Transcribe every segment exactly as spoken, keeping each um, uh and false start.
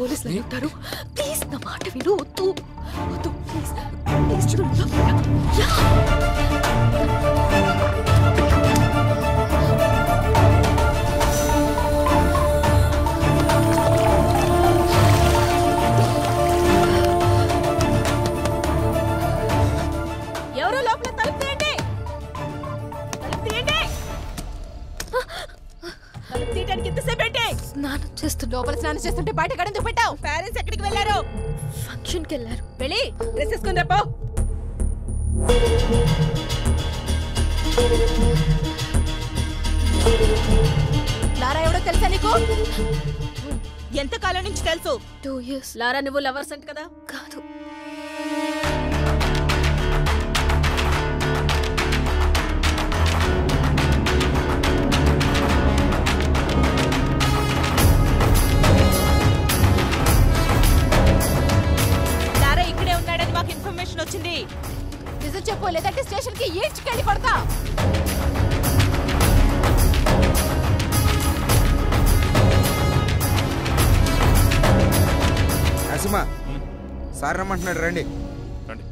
police line uttaru. Please, na మాట విను వద్దు వద్దు please, please చూడు just local snacks just unte baita kadam dupatta parents ekkadiki vellaru function ki vellaru veli dress eskonda po lara evado telusa niku enta kala nunchi telusu two years lara nuvu lovers ant kada kaadu లేదంటే station కి ఈడ్చుకెళ్ళి కొడతా అసిమా sir రమ్మంటున్నాడు రండి రండి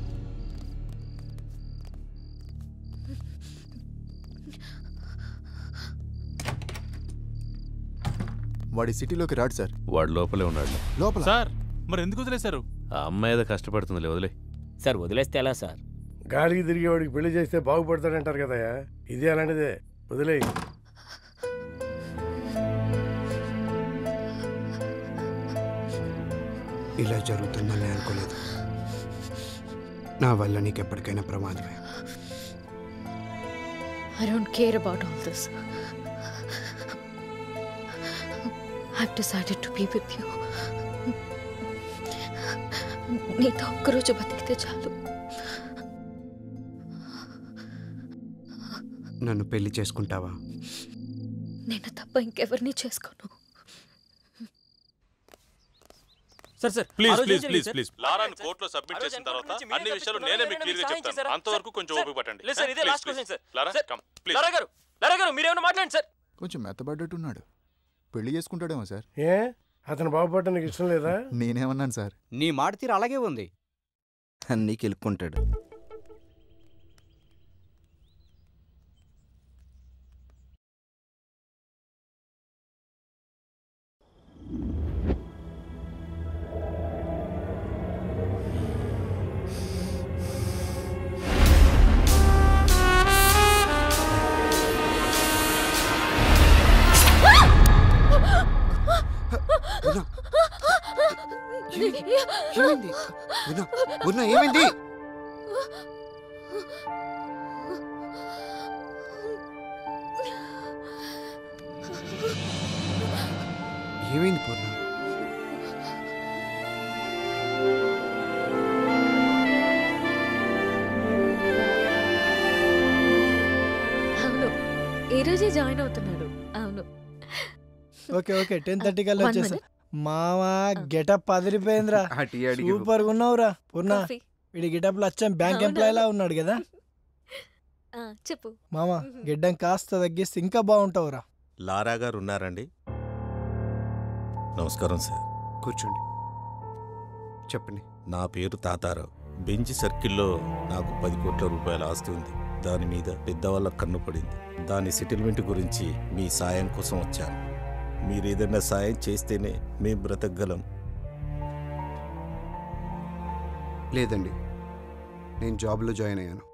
వాడి సిటీలోకి రాడు sir వాడు లోపలే ఉన్నాడు లోపల సార్ మరి ఎందుకు వదిలేశారు ఆ అమ్మాయి ఏదో కష్టపడుతుందిలే వదిలే సార్ వదిలేస్తే ఎలా సార్ గాలికి తిరిగి వాడికి పెళ్లి చేస్తే బాగుపడతాడంటారు కదా ఇది అలాంటిదే వదిలే ఇలా జరుగుతుందని అనుకోలేదు నా వల్ల నీకు ఎప్పటికైనా ప్రమాదమే I don't care about all this. I've decided to be with you. నీతో ఒక్కరోజు బతికితే చాలు నన్ను పెళ్లి చేసుకుంటావా నేను తప్ప ఇంకెవర్ని చేసుకోను sir sir please please please please లారాను కోర్టులో సబ్మిట్ చేసిన తర్వాత అన్ని విషయాలు నేనే మీకు క్లియర్ గా చెప్తాను అంతవరకు కొంచెం ఓపిక పట్టండి లేదు సార్ ఇదే last question sir Laura come please లారా గారు లారా గారు మీరు ఏమన్నా మాట్లాడండి సార్ కొంచెం మెత్తబడ్డట్టు ఉన్నాడు పెళ్లి చేసుకుంటాడేమో సార్ ఏ అతను బాగుపడటం నీకు ఇష్టం లేదా నేనేమన్నాను సార్ నీ మాట తీరు అలాగే ఉంది అన్నీ కెలుక్కుంటాడు ఏమైంది ఏమైంది పూర్ణ అవును ఈ రోజే జాయిన్ అవుతున్నాడు అవును ఓకే ఓకే టెన్ థర్టీ కల్లా వచ్చేసా మావా గెటప్ అదిరిపోయిందిరా సూపర్ గా ఉన్నావురా పూర్ణ వీడి గెటప్ లో వచ్చాం బ్యాంక్ ఎంప్లాయీ లా ఉన్నాడు కదా చెప్పు మామా గిడ్డం కాస్త తగ్గిస్తే ఇంకా బాగుంటావురా లారా గారు ఉన్నారండి నమస్కారం సార్ కూర్చోండి చెప్పండి నా పేరు తాతారావు బెంచ్ సర్కిల్లో నాకు పది కోట్ల రూపాయల ఆస్తి ఉంది దాని మీద పెద్దవాళ్ళ కన్ను పడింది దాని సెటిల్మెంట్ గురించి మీ సాయం కోసం వచ్చాను మీరేదన్నా సాయం చేస్తేనే మేము బ్రతకగలం లేదండి నేను జాబ్లో జాయిన్ అయ్యాను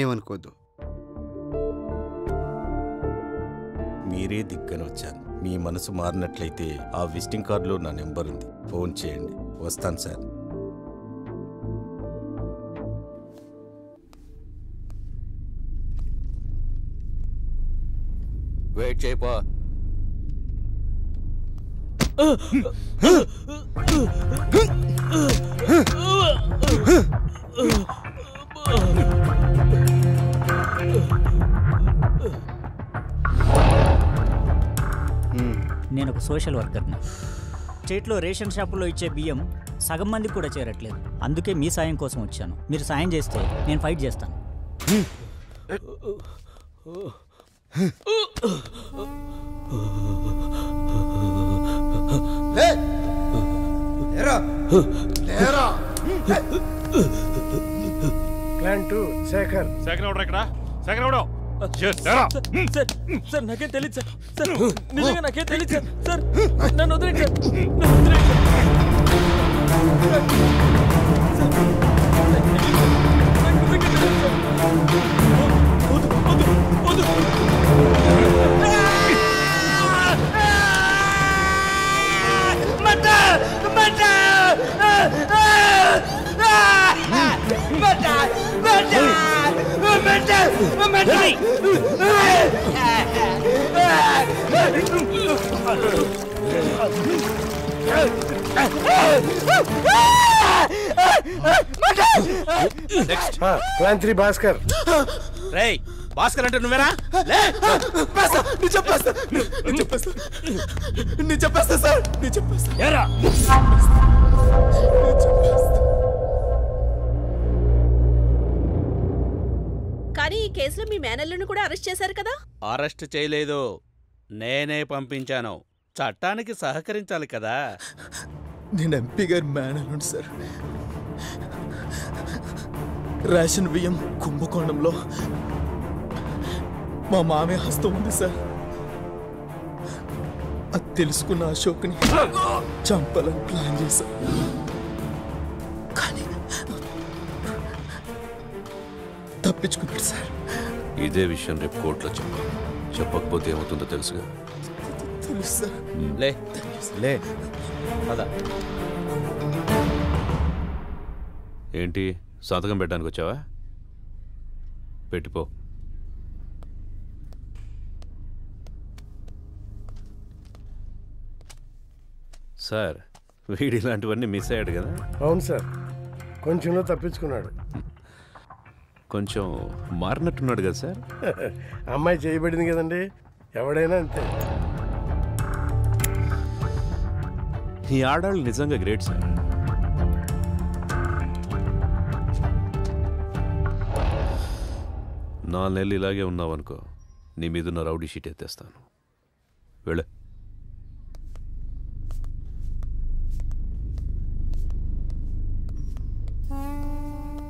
ఏమనుకోద్దు మీరే దిక్కన వచ్చాను మీ మనసు మారినట్లయితే ఆ విజిటింగ్ కార్డులో నా నెంబర్ ఉంది ఫోన్ చేయండి వస్తాను సార్ వెయిట్ చేయపో నేను ఒక సోషల్ వర్కర్ని స్టేట్లో రేషన్ షాపుల్లో ఇచ్చే బియ్యం సగం మందికి కూడా చేరట్లేదు అందుకే మీ సాయం కోసం వచ్చాను మీరు సాయం చేస్తే నేను ఫైట్ చేస్తాను Hey! Clan two, Sekhar. Sekhar, order ekda. Sekhar, order. Yes, Tera. Sir, sir, na kete liye sir. Sir, nilega na kete liye sir. Sir, na nodre sir. Na nodre sir. Odu, odu, odu. Mata, mata. Mata, mata. Mata! Mata! Next. Plan three, Bhaskar. Ray, Bhaskar ante nuvvera? Le! Passa! Niche passa! Niche passa! Niche passa, sir! Niche passa! Yara! Niche passa! కానీ ఈ కేసులో మీ మేనల్లుని కూడా arrest చేశారు కదా? Arrest చేయలేదు, నేనే పంపించాను. చట్టానికి సహకరించాలి కదా. నేను ఎంపీ గారి మేనల్లుని సార్. రేషన్ బియ్యం కుంభకోణంలో మా మామే హస్తం ఉంది సార్. అది తెలుసుకున్న అశోక్ని చంపాలని ప్లాన్ చేశాను. తప్పించుకున్నాడు సార్. ఇదే విషయం రేపు కోర్టులో చెప్పాలి. చెప్పకపోతే ఏమవుతుందో తెలుసుగా. తెలుసు సార్. లే లే అదా ఏంటి సంతకం పెట్టడానికి వచ్చావా? పెట్టిపో. సార్, వీడి ఇలాంటివన్నీ మిస్ అయ్యాడు కదా? అవును సార్, కొంచెంలో తప్పించుకున్నాడు. కొంచెం మారినట్టున్నాడు కదా సార్. అమ్మాయి చేయబడింది కదండి, ఎవడైనా అంతే. ఈ ఆడాళ్ళు నిజంగా గ్రేట్ సార్. నాలుగు నెలలు ఇలాగే ఉన్నావనుకో, నీ మీదున్న రౌడీ షీట్ ఎత్తేస్తాను. వెళ్ళ.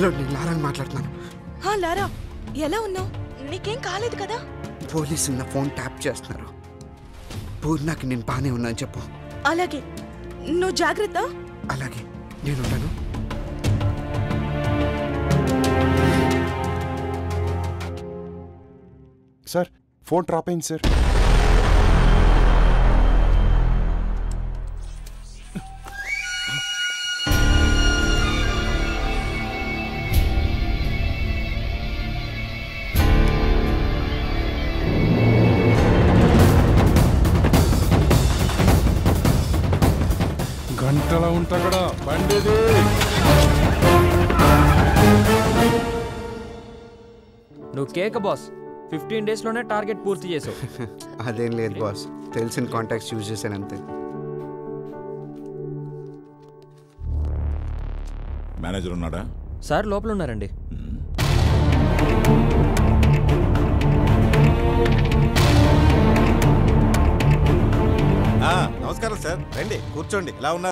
హలో, నేను లారాని మాట్లాడుతున్నాను. లారా, ఎలా ఉన్నావు? నీకేం కాలేదు కదా? పోలీసులు నా ఫోన్ ట్యాప్ చేస్తున్నారు. పూర్ణకి నేను బాగానే ఉన్నాను చెప్పు. అలాగే, నువ్వు జాగ్రత్త. అలాగే, నేను ఉంటాను. సార్, ఫోన్ డ్రాప్ అయింది సార్. గంటలా ఉంటా కూడా బండిది. నువ్వు కేక బాస్, ఫిఫ్టీన్ డేస్ లోనే టార్గెట్ పూర్తి చేసావు. అదేం లేదు బాస్, తెలిసిన కాంటాక్ట్స్ యూజ్ చేశాను అంతే. మేనేజర్ ఉన్నాడా సార్? లోపల ఉన్నారండి. నమస్కారం సార్, రండి కూర్చోండి. ఎలా ఉన్నారు?